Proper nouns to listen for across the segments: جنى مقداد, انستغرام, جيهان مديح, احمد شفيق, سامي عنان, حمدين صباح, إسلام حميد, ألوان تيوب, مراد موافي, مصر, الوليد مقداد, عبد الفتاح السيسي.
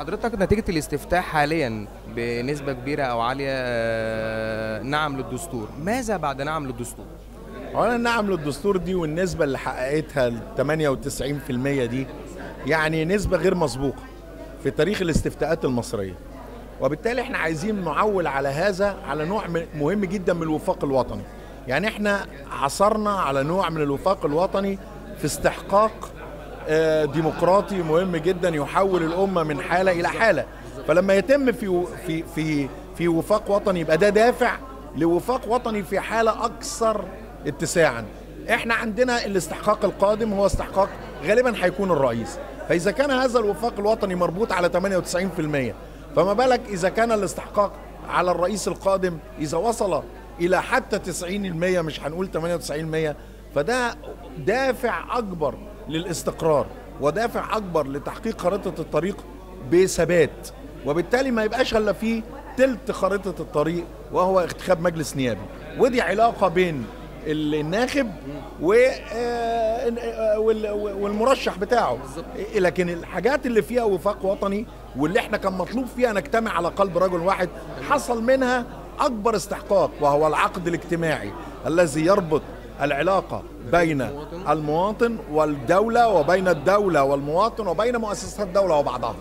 حضرتك نتيجة الاستفتاء حاليا بنسبة كبيرة أو عالية نعم للدستور، ماذا بعد نعم للدستور؟ أنا النعم للدستور دي والنسبة اللي حققتها ال 98% دي يعني نسبة غير مسبوقة في تاريخ الاستفتاءات المصرية، وبالتالي احنا عايزين نعول على هذا على نوع مهم جدا من الوفاق الوطني. يعني احنا عصرنا على نوع من الوفاق الوطني في استحقاق ديمقراطي مهم جدا يحول الأمة من حالة إلى حالة، فلما يتم في وفاق وطني يبقى ده دافع لوفاق وطني في حالة أكثر اتساعا. احنا عندنا الاستحقاق القادم هو استحقاق غالبا هيكون الرئيس، فإذا كان هذا الوفاق الوطني مربوط على 98% فما بالك إذا كان الاستحقاق على الرئيس القادم إذا وصل إلى حتى 90%، مش هنقول 98%، فده دافع أكبر للاستقرار ودافع أكبر لتحقيق خريطة الطريق بثبات، وبالتالي ما يبقاش إلا فيه تلت خريطة الطريق وهو انتخاب مجلس نيابي، ودي علاقة بين الناخب والمرشح بتاعه. لكن الحاجات اللي فيها وفاق وطني واللي احنا كان مطلوب فيها نجتمع على قلب رجل واحد حصل منها أكبر استحقاق، وهو العقد الاجتماعي الذي يربط العلاقة بين المواطن والدولة وبين الدولة والمواطن وبين مؤسسات الدولة وبعضها،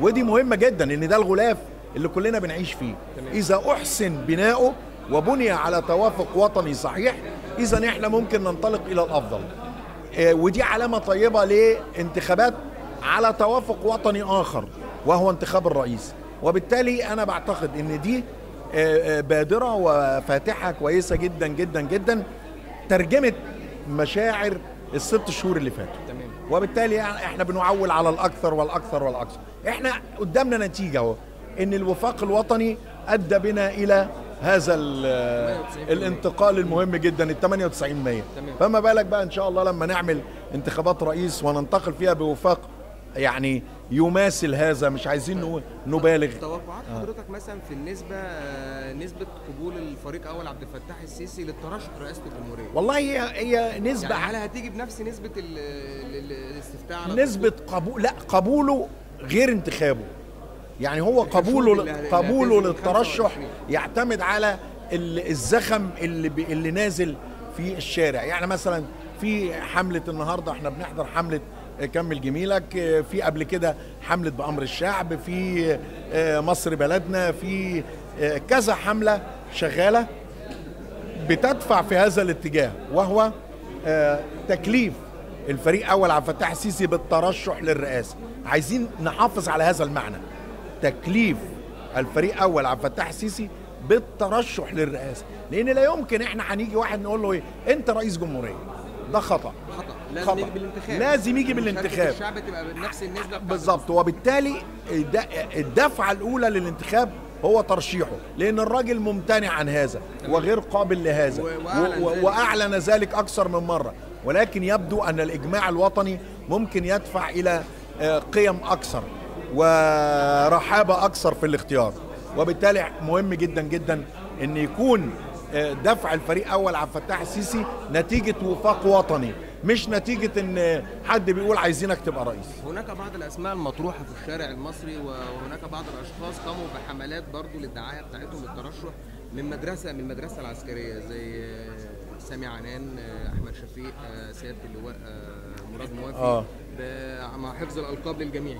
ودي مهمة جدا لأن ده الغلاف اللي كلنا بنعيش فيه. إذا أحسن بناؤه وبني على توافق وطني صحيح، إذا إحنا ممكن ننطلق إلى الأفضل، ودي علامة طيبة لانتخابات على توافق وطني آخر وهو انتخاب الرئيس. وبالتالي أنا بعتقد إن دي بادرة وفاتحة كويسة جدا جدا جدا ترجمت مشاعر الست شهور اللي فاتوا، وبالتالي احنا بنعول على الأكثر والأكثر والأكثر. احنا قدامنا نتيجة اهو، إن الوفاق الوطني أدى بنا إلى هذا الانتقال المهم جدا ال 98%، فما بالك بقى إن شاء الله لما نعمل انتخابات رئيس وننتقل فيها بوفاق يعني يماثل هذا، مش عايزين نبالغ. توقعات حضرتك مثلا في النسبة، نسبة قبول الفريق أول عبد الفتاح السيسي للترشح رئاسة الجمهورية؟ والله هي نسبة يعني هل هتيجي بنفس نسبة الاستفتاء؟ نسبة قبول، لا قبوله غير انتخابه، يعني هو قبوله للترشح يعتمد على الزخم اللي نازل في الشارع. يعني مثلا في حملة النهاردة احنا بنحضر حملة كمل جميلك، في قبل كده حملة بأمر الشعب، في مصر بلدنا، في كذا حملة شغالة بتدفع في هذا الاتجاه، وهو تكليف الفريق أول عبد الفتاح السيسي بالترشح للرئاسة. عايزين نحافظ على هذا المعنى، تكليف الفريق أول عبد الفتاح السيسي بالترشح للرئاسة، لأن لا يمكن إحنا هنيجي واحد نقول له إيه أنت رئيس جمهورية، ده خطأ. لازم يجي بالانتخاب، لازم يجي بالانتخاب، الشعب تبقى بنفس النسبه بالظبط. وبالتالي الدفعه الاولى للانتخاب هو ترشيحه، لان الراجل ممتنع عن هذا وغير قابل لهذا وأعلن ذلك اكثر من مره، ولكن يبدو ان الاجماع الوطني ممكن يدفع الى قيم اكثر ورحابه اكثر في الاختيار، وبالتالي مهم جدا جدا ان يكون دفع الفريق اول عبد الفتاح السيسي نتيجه وفاق وطني، مش نتيجة ان حد بيقول عايزينك تبقى رئيس. هناك بعض الاسماء المطروحة في الشارع المصري، وهناك بعض الاشخاص قاموا بحملات برضو للدعاية بتاعتهم للترشح من المدرسة العسكرية، زي سامي عنان، احمد شفيق، سيادة اللواء مراد موافي، مع حفظ الالقاب للجميع.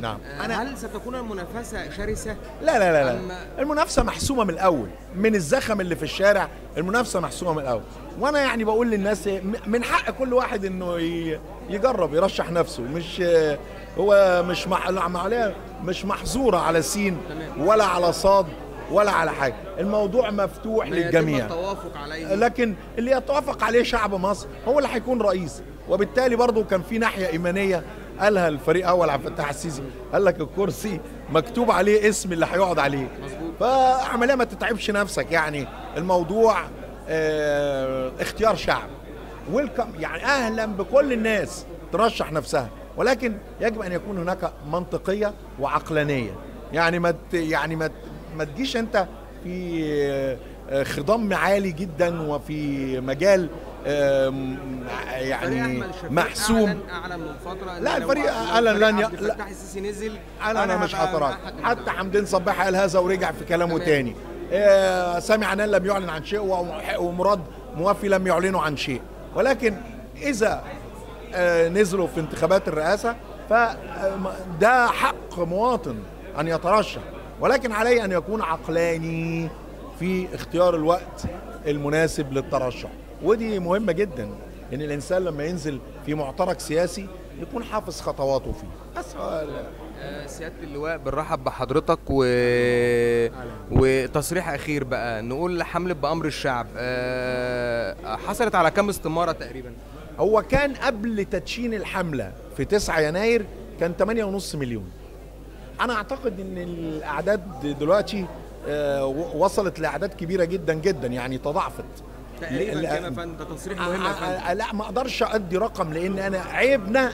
نعم. هل ستكون المنافسة شرسة؟ لا لا لا, لا. المنافسة محسومة من الأول، من الزخم اللي في الشارع المنافسة محسومة من الأول، وأنا يعني بقول للناس من حق كل واحد إنه يجرب يرشح نفسه، مش هو مش محظورة على سين ولا على صاد ولا على حاجة، الموضوع مفتوح للجميع، لكن اللي يتوافق عليه شعب مصر هو اللي هيكون رئيس. وبالتالي برضه كان في ناحية إيمانية قالها الفريق اول عبد الفتاح السيسي، قال لك الكرسي مكتوب عليه اسم اللي هيقعد عليه، فعمليه ما تتعبش نفسك، يعني الموضوع اختيار شعب، ويلكم يعني اهلا بكل الناس ترشح نفسها، ولكن يجب ان يكون هناك منطقيه وعقلانيه، يعني ما تجيش انت في خضم عالي جدا وفي مجال يعني محسوم. أعلن من فترة لا الفريق أعلن لن عبد الفتاح السيسي نزل أنا مش هتراجع. حتى حمدين صباح قال هذا ورجع في كلامه تاني. سامي عنان لم يعلن عن شيء ومراد موافي لم يعلنوا عن شيء، ولكن إذا نزلوا في انتخابات الرئاسة فده حق مواطن أن يترشح، ولكن عليه أن يكون عقلاني في اختيار الوقت المناسب للترشح. ودي مهمة جدا، إن الإنسان لما ينزل في معترك سياسي يكون حافظ خطواته فيه. سيادة اللواء بنرحب بحضرتك وتصريح أخير بقى نقول حملة بأمر الشعب حصلت على كم استمارة تقريبا؟ هو كان قبل تدشين الحملة في 9 يناير كان 8.5 مليون. أنا أعتقد إن الأعداد دلوقتي وصلت لأعداد كبيرة جدا جدا، يعني تضاعفت تقريبا كده. فانت تصريح مهم يا فندم. لا ما اقدرش ادي رقم، لان انا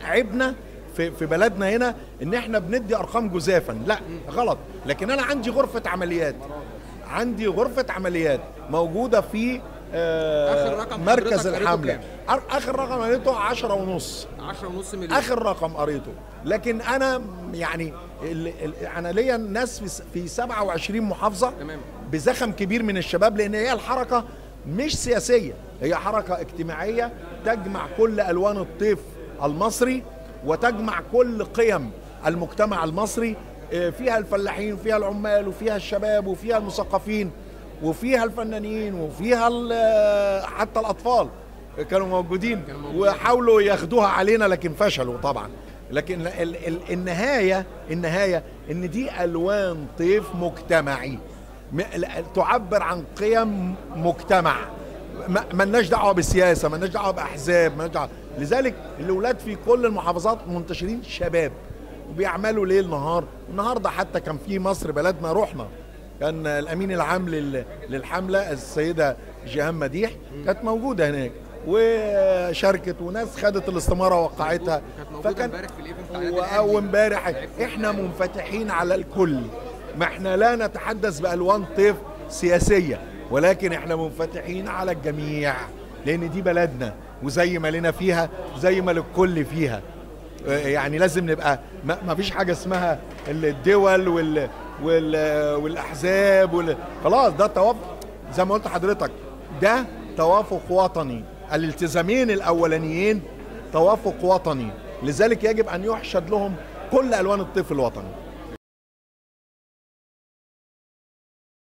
عيبنا في بلدنا هنا ان احنا بندي ارقام جزافا، لا غلط. لكن انا عندي غرفة عمليات موجودة في مركز الحملة. اخر رقم قريته 10.5 مليون، اخر رقم قريته. لكن انا يعني انا ليا ناس في 27 محافظة بزخم كبير من الشباب، لان هي الحركة مش سياسية، هي حركة اجتماعية تجمع كل ألوان الطيف المصري وتجمع كل قيم المجتمع المصري. فيها الفلاحين وفيها العمال وفيها الشباب وفيها المثقفين وفيها الفنانين وفيها حتى الأطفال كانوا موجودين وحاولوا ياخدوها علينا لكن فشلوا طبعا. لكن النهاية إن دي ألوان طيف مجتمعي تعبر عن قيم مجتمع، مالناش دعوه بالسياسه، مالناش دعوه باحزاب، مالناش دعوه. لذلك الاولاد في كل المحافظات منتشرين شباب وبيعملوا ليل نهار. النهارده حتى كان في مصر بلدنا رحنا، كان الامين العام للحمله السيده جيهان مديح كانت موجوده هناك وشاركت، وناس خدت الاستماره وقعتها. فكان او امبارح احنا منفتحين على الكل، ما احنا لا نتحدث بألوان طيف سياسية، ولكن احنا منفتحين على الجميع، لأن دي بلدنا وزي ما لنا فيها زي ما للكل فيها. يعني لازم نبقى ما فيش حاجة اسمها الدول والأحزاب خلاص. ده توافق زي ما قلت لحضرتك، ده توافق وطني. الالتزامين الأولانيين توافق وطني، لذلك يجب أن يحشد لهم كل ألوان الطيف الوطني.